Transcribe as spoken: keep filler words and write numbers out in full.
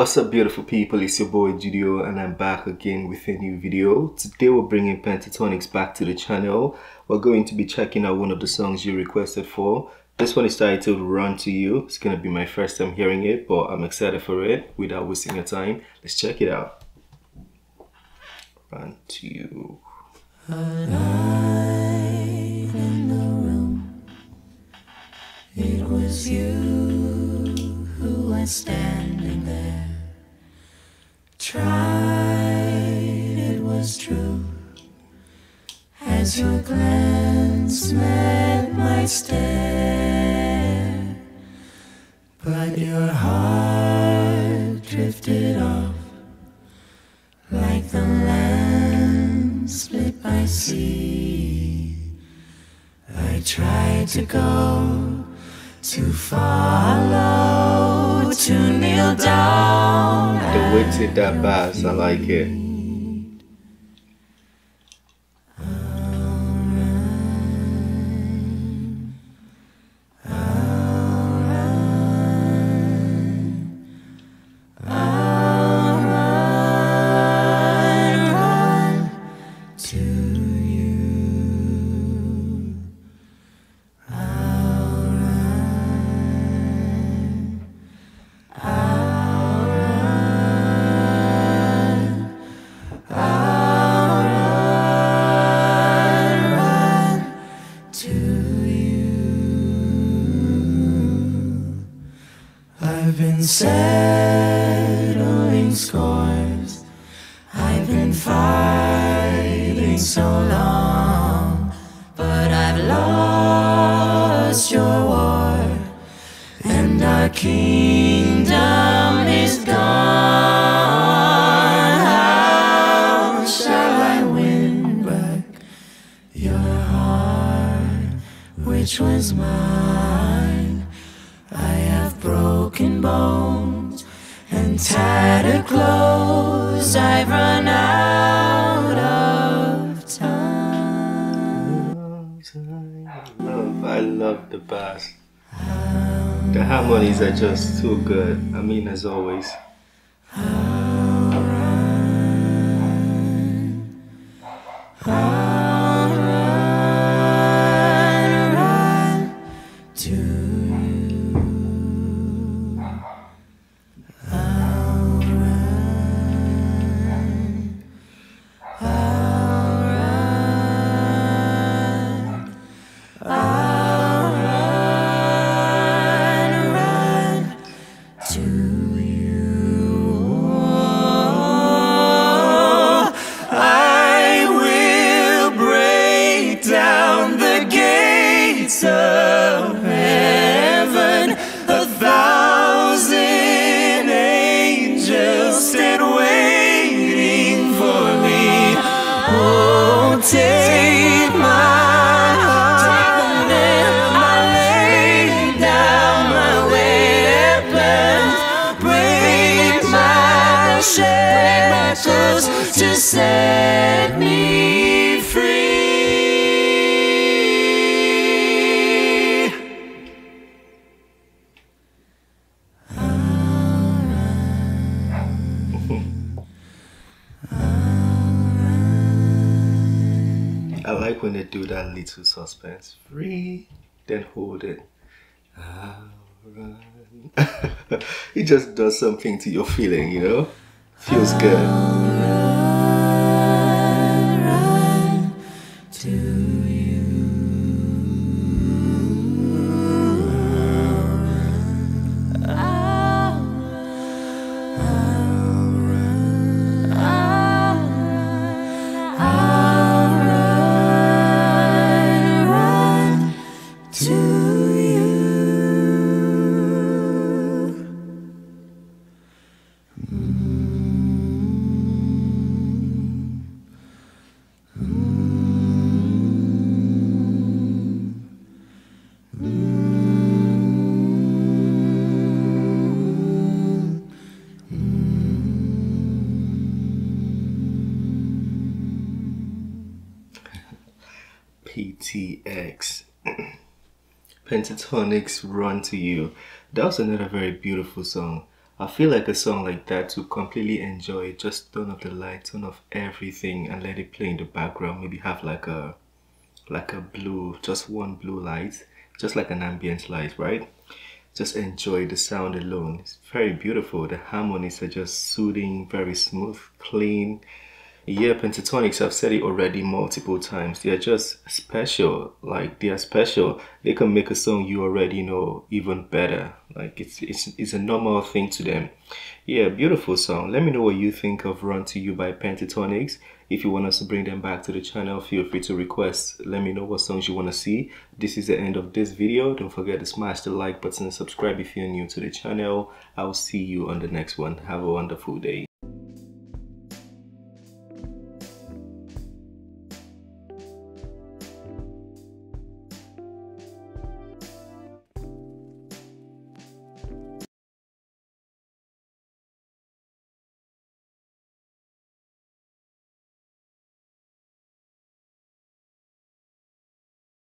What's up beautiful people, it's your boy Judio and I'm back again with a new video. Today we're bringing Pentatonix back to the channel. We're going to be checking out one of the songs you requested for. This one is titled Run to You. It's gonna be my first time hearing it, but I'm excited for it. Without wasting your time, let's check it out. Run to You. Alive in the room, it was you who was standing there. Tried, it was true, as your glance met my stare. But your heart drifted off like the land split by sea. I tried to go, to follow, to kneel down. The way to that bass, I like it. I've been settling scores, I've been fighting so long, but I've lost your war, and our kingdom is gone. How shall I win back your heart, which was mine? I have broken bones and tattered clothes. I've run out of time. I love, I love the bass. The harmonies are just too good. I mean, as always. Of heaven, a thousand angels stand waiting for me. Oh, take my heart and I'll lay down my weapons, break my shackles to set me free. I like when they do that little suspense. Free, then hold it. I'll run. It just does something to your feeling, you know? Feels good. Run, run to you. I'll run. I'll run. I'll run. I'll run. I'll P T X Pentatonix, Run to You. That was another very beautiful song. I feel like a song like that to completely enjoy, just turn off the light, turn off everything and let it play in the background. Maybe have like a like a blue, just one blue light, just like an ambient light, right? Just enjoy the sound alone. It's very beautiful. The harmonies are just soothing, very smooth, clean. Yeah, Pentatonix, I've said it already multiple times. They are just special. Like, they are special. They can make a song you already know even better. Like, it's, it's, it's a normal thing to them. Yeah, beautiful song. Let me know what you think of Run to You by Pentatonix. If you want us to bring them back to the channel, feel free to request. Let me know what songs you want to see. This is the end of this video. Don't forget to smash the like button and subscribe if you're new to the channel. I'll see you on the next one. Have a wonderful day.